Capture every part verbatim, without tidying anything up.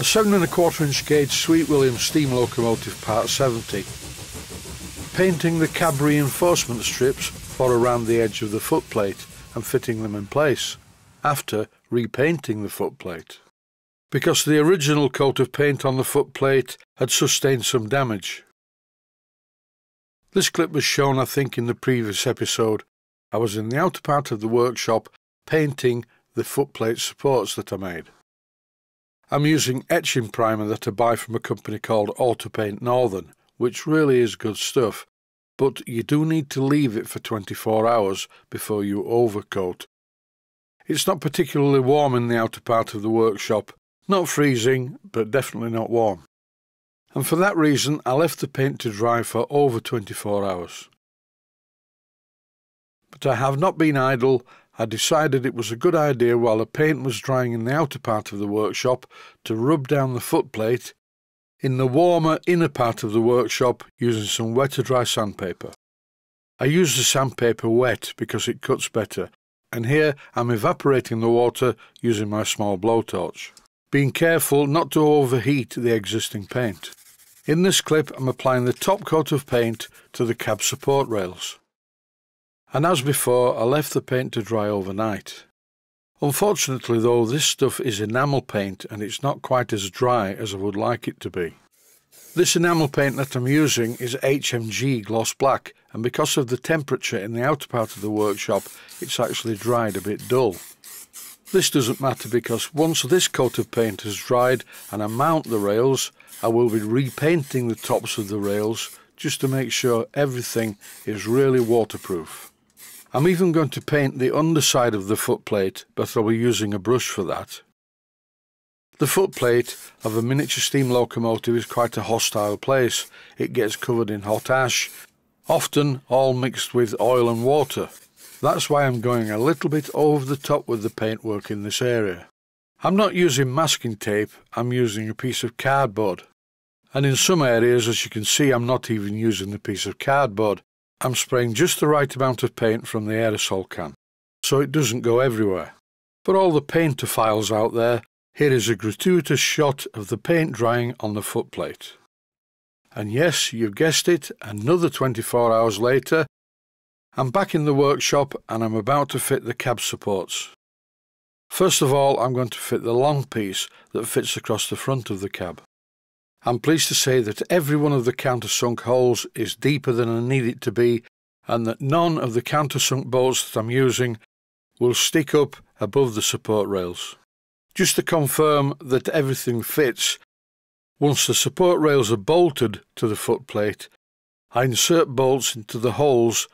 A seven and a quarter inch gauge Sweet William Steam Locomotive Part seventy, painting the cab reinforcement strips for around the edge of the footplate and fitting them in place, after repainting the footplate, because the original coat of paint on the footplate had sustained some damage. This clip was shown, I think, in the previous episode. I was in the outer part of the workshop painting the footplate supports that I made. I'm using etching primer that I buy from a company called Autopaint Northern, which really is good stuff, but you do need to leave it for twenty-four hours before you overcoat. It's not particularly warm in the outer part of the workshop, not freezing, but definitely not warm. And for that reason, I left the paint to dry for over twenty-four hours. But I have not been idle. I decided it was a good idea, while the paint was drying in the outer part of the workshop, to rub down the footplate in the warmer inner part of the workshop using some wet-to-dry sandpaper. I use the sandpaper wet because it cuts better, and here I'm evaporating the water using my small blowtorch, being careful not to overheat the existing paint. In this clip, I'm applying the top coat of paint to the cab support rails. And as before, I left the paint to dry overnight. Unfortunately though, this stuff is enamel paint and it's not quite as dry as I would like it to be. This enamel paint that I'm using is H M G Gloss Black, and because of the temperature in the outer part of the workshop, it's actually dried a bit dull. This doesn't matter, because once this coat of paint has dried and I mount the rails, I will be repainting the tops of the rails just to make sure everything is really waterproof. I'm even going to paint the underside of the footplate, but I'll be using a brush for that. The footplate of a miniature steam locomotive is quite a hostile place. It gets covered in hot ash, often all mixed with oil and water. That's why I'm going a little bit over the top with the paintwork in this area. I'm not using masking tape, I'm using a piece of cardboard. And in some areas, as you can see, I'm not even using the piece of cardboard. I'm spraying just the right amount of paint from the aerosol can, so it doesn't go everywhere. For all the paintophiles out there, here is a gratuitous shot of the paint drying on the footplate. And yes, you've guessed it, another twenty-four hours later, I'm back in the workshop and I'm about to fit the cab supports. First of all, I'm going to fit the long piece that fits across the front of the cab. I'm pleased to say that every one of the countersunk holes is deeper than I need it to be, and that none of the countersunk bolts that I'm using will stick up above the support rails. Just to confirm that everything fits, once the support rails are bolted to the footplate, I insert bolts into the holes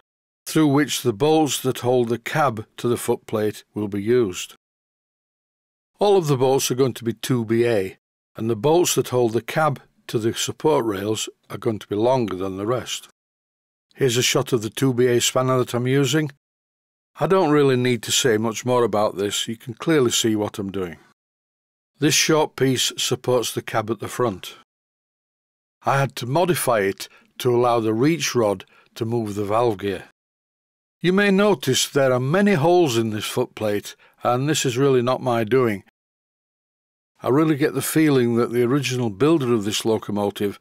through which the bolts that hold the cab to the footplate will be used. All of the bolts are going to be two B A, and the bolts that hold the cab to the support rails are going to be longer than the rest. Here's a shot of the two B A spanner that I'm using. I don't really need to say much more about this, you can clearly see what I'm doing. This short piece supports the cab at the front. I had to modify it to allow the reach rod to move the valve gear. You may notice there are many holes in this footplate, and this is really not my doing. I really get the feeling that the original builder of this locomotive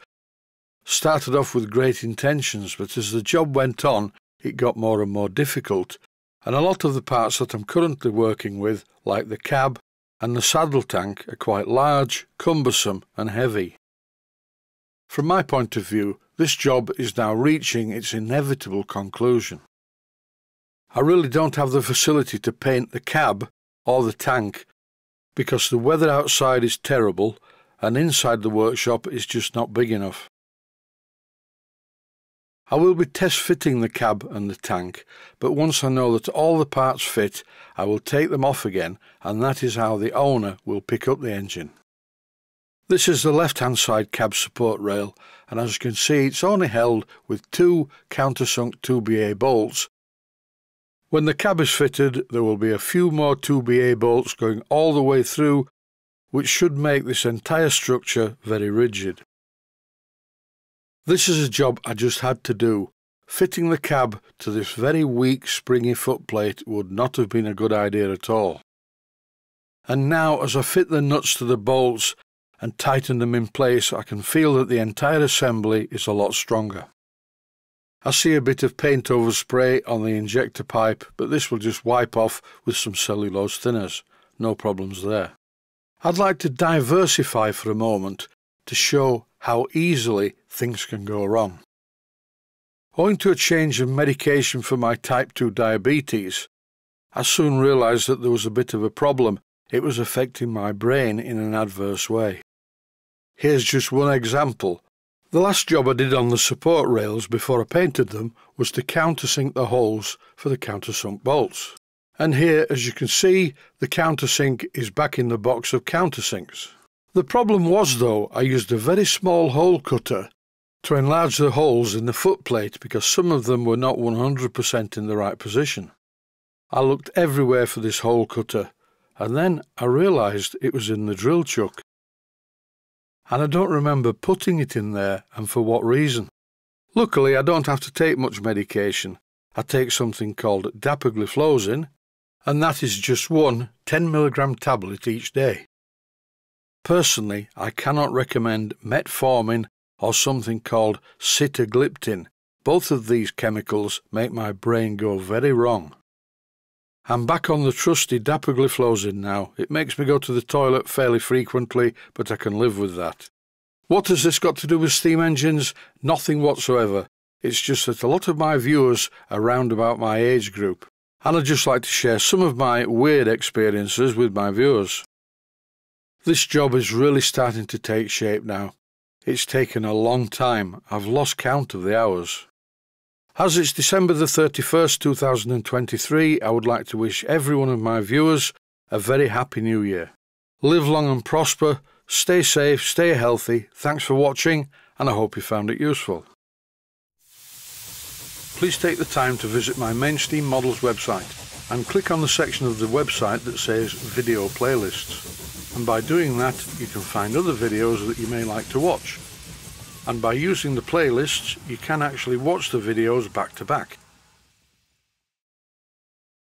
started off with great intentions, but as the job went on, it got more and more difficult, and a lot of the parts that I'm currently working with, like the cab and the saddle tank, are quite large, cumbersome and heavy. From my point of view, this job is now reaching its inevitable conclusion. I really don't have the facility to paint the cab or the tank because the weather outside is terrible and inside the workshop is just not big enough. I will be test fitting the cab and the tank, but once I know that all the parts fit, I will take them off again, and that is how the owner will pick up the engine. This is the left-hand side cab support rail, and as you can see, it's only held with two countersunk two B A bolts. When the cab is fitted, there will be a few more two B A bolts going all the way through, which should make this entire structure very rigid. This is a job I just had to do. Fitting the cab to this very weak springy footplate would not have been a good idea at all. And now, as I fit the nuts to the bolts and tighten them in place so I can feel that the entire assembly is a lot stronger. I see a bit of paint overspray on the injector pipe, but this will just wipe off with some cellulose thinners. No problems there. I'd like to diversify for a moment to show how easily things can go wrong. Owing to a change of medication for my type two diabetes, I soon realised that there was a bit of a problem. It was affecting my brain in an adverse way. Here's just one example. The last job I did on the support rails before I painted them was to countersink the holes for the countersunk bolts. And here, as you can see, the countersink is back in the box of countersinks. The problem was, though, I used a very small hole cutter to enlarge the holes in the footplate because some of them were not one hundred percent in the right position. I looked everywhere for this hole cutter, and then I realised it was in the drill chuck. And I don't remember putting it in there and for what reason. Luckily, I don't have to take much medication. I take something called dapagliflozin, and that is just one ten milligram tablet each day. Personally, I cannot recommend metformin or something called sitagliptin. Both of these chemicals make my brain go very wrong. I'm back on the trusty dapagliflozin now. It makes me go to the toilet fairly frequently, but I can live with that. What has this got to do with steam engines? Nothing whatsoever. It's just that a lot of my viewers are round about my age group, and I'd just like to share some of my weird experiences with my viewers. This job is really starting to take shape now. It's taken a long time. I've lost count of the hours. As it's December the thirty-first, two thousand twenty-three, I would like to wish every one of my viewers a very happy new year. Live long and prosper, stay safe, stay healthy, thanks for watching, and I hope you found it useful. Please take the time to visit my Mainsteam Models website and click on the section of the website that says Video Playlists. And by doing that, you can find other videos that you may like to watch. And by using the playlists, you can actually watch the videos back to back.